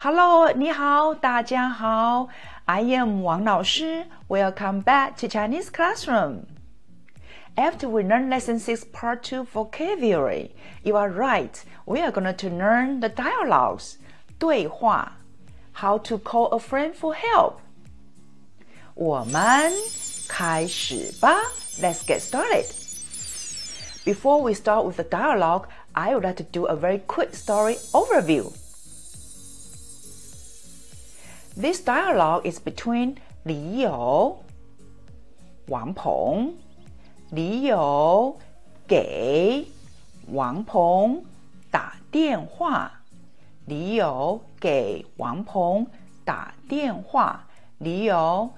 Hello, 你好，大家好。I am Wang Laoshi. Welcome back to Chinese Classroom. After we learn Lesson 6, Part 2, Vocabulary, you are right, we are going to learn the dialogues, 对话, how to call a friend for help. 我们开始吧 Let's get started. Before we start with the dialogue, I would like to do a very quick story overview. This dialogue is between Li You, Wang Peng. Li You 给王鹏打电话。Li You 给王鹏打电话。Li You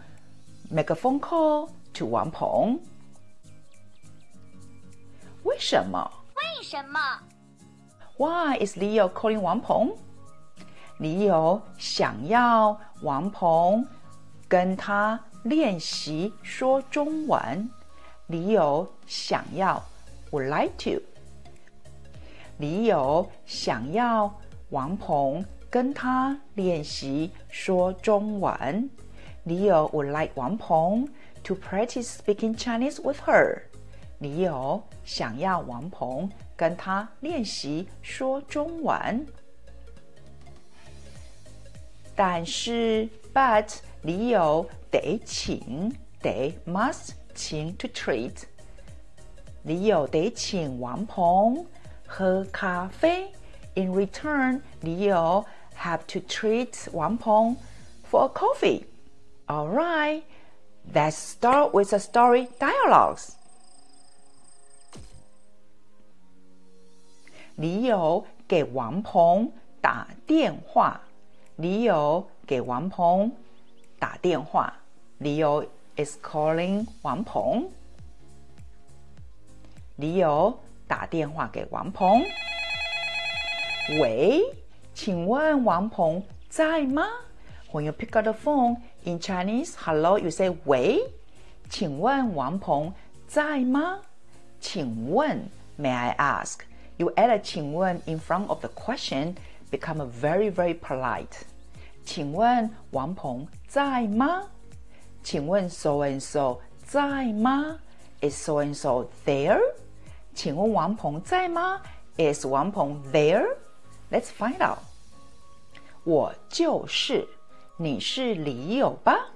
make a phone call to 王鹏。为什么？为什么 ？Why is Li You calling 王鹏？李友想要王鹏跟他练习说中文。李友想要 would like to。李友想要王鹏跟他练习说中文。李友 would like 王鹏 to practice speaking Chinese with her。李友想要王鹏跟他练习说中文。但是 but 理由得请 they must 请 to treat 理由得请王鹏喝咖啡 in return 理由 have to treat 王鹏 for a coffee Alright, let's start with the story dialogues 理由给王鹏打电话李友给王鹏打电话。李友 is calling 王鹏。李友打电话给王鹏。喂，请问王鹏在吗 ？When you pick up the phone in Chinese, hello, you say 喂，请问王鹏在吗？请问 ，May I ask? You add a 请问 in front of the question, become very polite. 请问王鹏在吗？请问 so and so 在吗？ Is so and so there? 请问王鹏在吗？ Is 王鹏 there? Let's find out. 我就是，你是李友吧？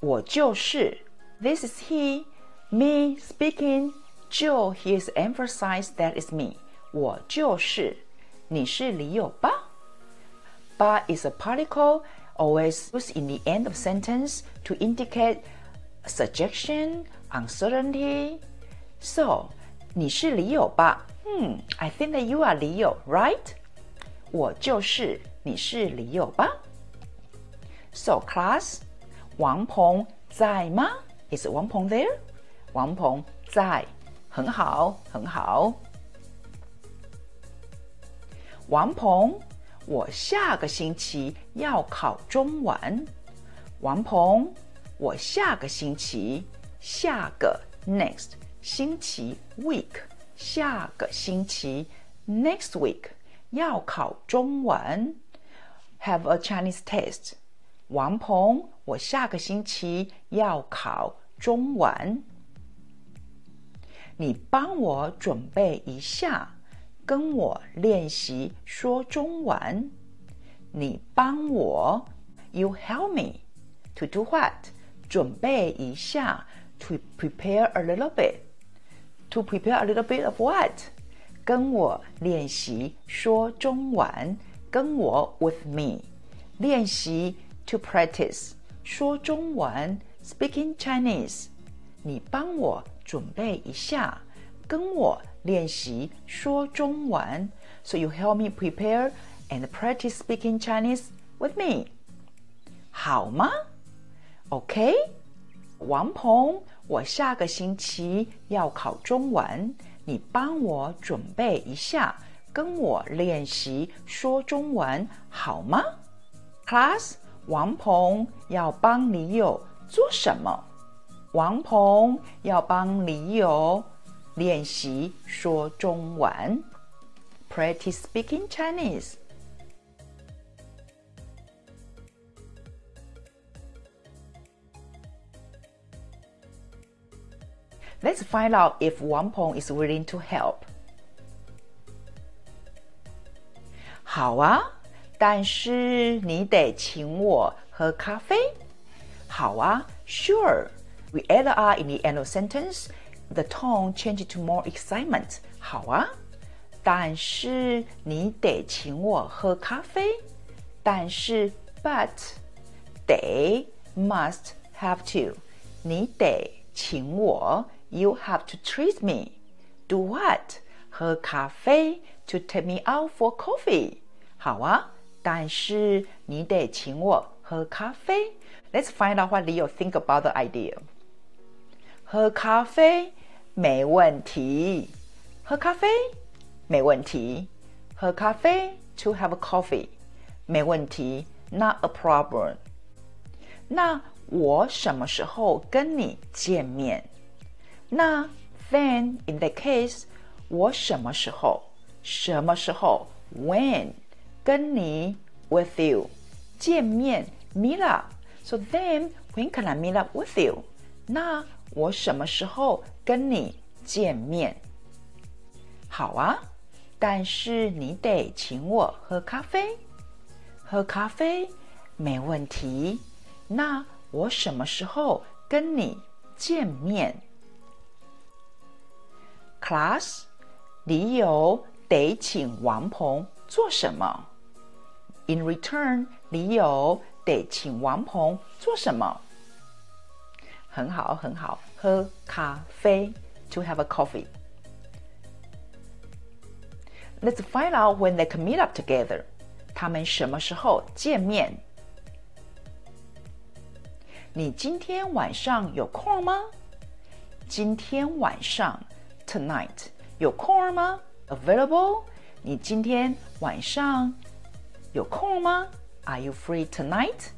我就是。This is he. Me speaking. Joe, he is emphasized that is me. 我就是，你是李友吧？But is a particle always used in the end of sentence to indicate suggestion, uncertainty. So, 你是李友吧? I think that you are 李友, right? 我就是你是李友吧? So, class, 王鹏在吗? Is 王鹏 there? 王鹏在，很好，很好。王鹏。我下个星期要考中文。王鹏，我下个星期，下个 next 星期 week， 下个星期 next week 要考中文。Have a Chinese test。王鹏，我下个星期要考中文。你帮我准备一下。跟我练习说中文。你帮我 You help me To do what? 准备一下 To prepare a little bit To prepare a little bit of what? 跟我练习说中文跟我 with me 练习 To practice 说中文 Speaking Chinese 你帮我准备一下跟我练习说中文 So you help me prepare and practice speaking Chinese with me 好吗 OK 王鹏我下个星期要考中文你帮我准备一下跟我练习说中文好吗 Class 王鹏要帮李友做什么王鹏要帮李友练习说中文 Practice speaking Chinese Let's find out if Wang Peng is willing to help. 好啊，但是你得请我喝咖啡。好啊 ，Sure. We add the R in the end of sentence. The tone changes to more excitement. 好啊，但是你得请我喝咖啡。但是 but 得 must have to. 你得请我 you have to treat me. Do what? 喝咖啡 to take me out for coffee. 好啊，但是你得请我喝咖啡。Let's find out what Li You think about the idea. 喝咖啡没问题。喝咖啡没问题。喝咖啡 to have a coffee. 没问题 not a problem. 那我什么时候跟你见面？那 then in that case 我什么时候？什么时候 when 跟你 with you 见面 meet up. So then when can I meet up with you? 那我什么时候跟你见面？好啊，但是你得请我喝咖啡。喝咖啡没问题。那我什么时候跟你见面 ？Class， Li You得请王鹏做什么 ？In return， Li You得请王鹏做什么？很好，很好，喝咖啡 to have a coffee. Let's find out when they can meet up together. 他们什么时候见面？你今天晚上有空吗？今天晚上 tonight 有空吗 ？Available？ 你今天晚上有空吗 ？Are you free tonight?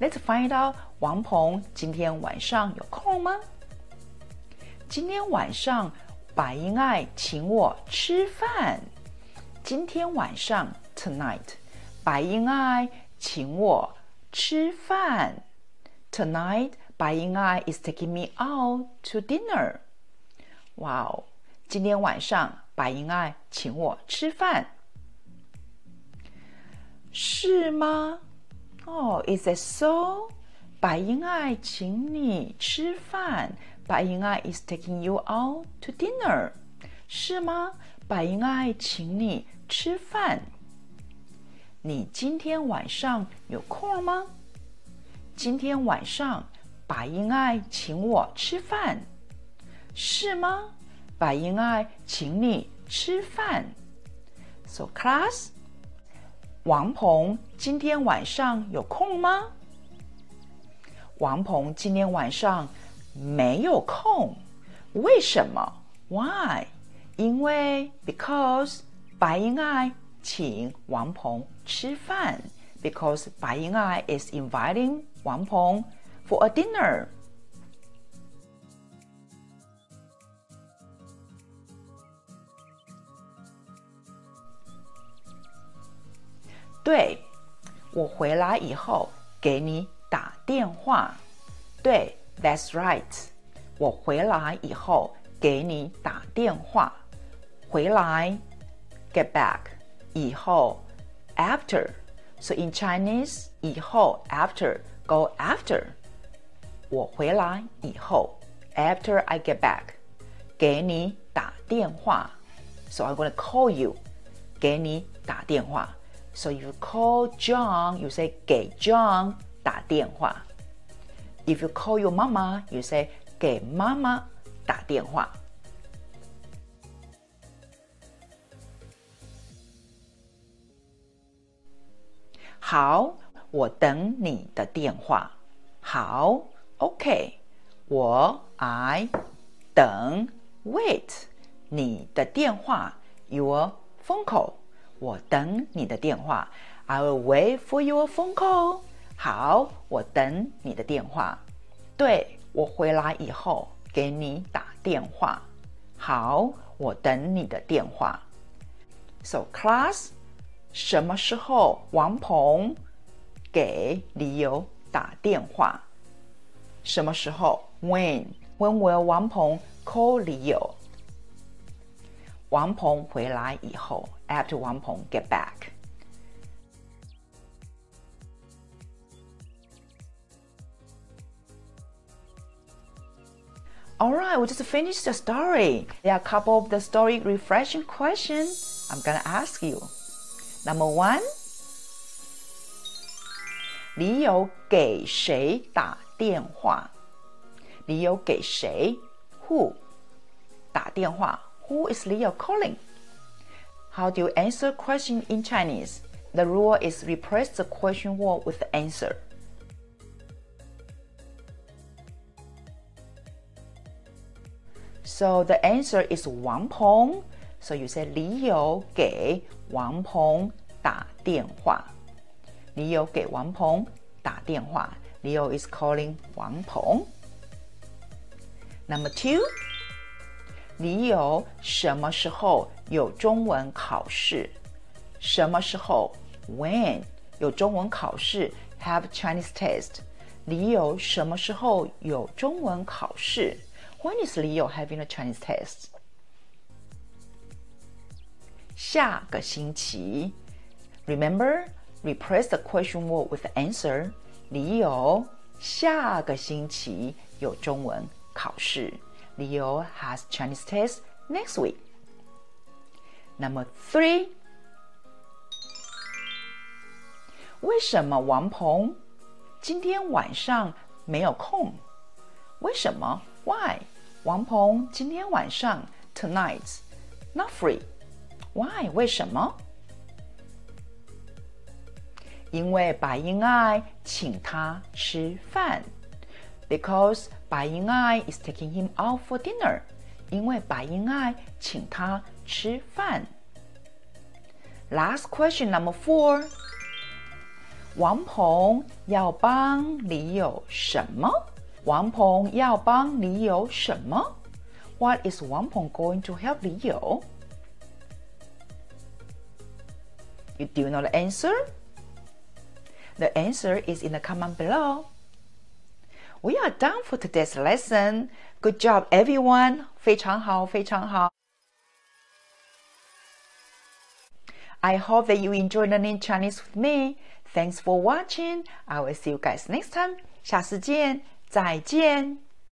Let's find out. 王鹏今天晚上有空吗？今天晚上白英爱请我吃饭。今天晚上 tonight， 白英爱请我吃饭。Tonight， 白英爱 is taking me out to dinner. 哇哦，今天晚上白英爱请我吃饭。是吗？哦 ，Is it so？白英爱请你吃饭。白英爱 is taking you out to dinner. 是吗？白英爱请你吃饭。你今天晚上有空吗？今天晚上白英爱请我吃饭。是吗？白英爱请你吃饭。So class， 王鹏今天晚上有空吗？王鹏今天晚上没有空，为什么 ？Why？ 因为 because 白英爱请王鹏吃饭 ，because 白英爱 is inviting 王鹏 for a dinner。对，我回来以后给你。打电话，对 ，That's right。我回来以后给你打电话。回来 ，get back。以后 ，after。So in Chinese， 以后 after go after。我回来以后 ，after I get back， 给你打电话。So I'm gonna call you。给你打电话。So you call John， you say 给 John。打电话 If you call your mama, you say 给妈妈打电话。好，我等你的电话。好 ，OK， 我 I 等 wait 你的电话 your phone call， 我等你的电话。I will wait for your phone call。好，我等你的电话。对，我回来以后给你打电话。好，我等你的电话。So class， 什么时候王鹏给李友打电话？什么时候 when when will Wang Peng call Li You? Wang Peng 回来以后 after Wang Peng get back. Alright, we just finished the story. There are a couple of the story refreshing questions I'm gonna ask you. Number one, 你有给谁打电话？你有给谁 who 打电话 who is Li You calling? How do you answer question in Chinese? The rule is replace the question word with the answer. So the answer is Wang Peng. So you say Li You 给 Wang Peng 打电话. Li You 给 Wang Peng 打电话. Li You is calling Wang Peng. Number two, Li You 什么时候有中文考试？什么时候 when 有中文考试 have Chinese test. Li You 什么时候有中文考试？ When is Li You having a Chinese test? 下个星期 Remember, replace the question word with the answer. Li You 下个星期有中文考试 Li You has Chinese test next week. Number three, 为什么王鹏今天晚上没有空？为什么 Why? Wang Peng 今天晚上 tonight not free. Why? 为什么？因为白英爱请他吃饭。Because 白英爱 is taking him out for dinner. 因为白英爱请他吃饭。Last question number four. 王鹏要帮你有什么？ Wang Peng 要帮Li You什么? What is Wang Peng going to help Li You? Do you know the answer? The answer is in the comment below. We are done for today's lesson. Good job, everyone. 非常好，非常好. I hope that you enjoyed learning Chinese with me. Thanks for watching. I will see you guys next time. 下次见。再见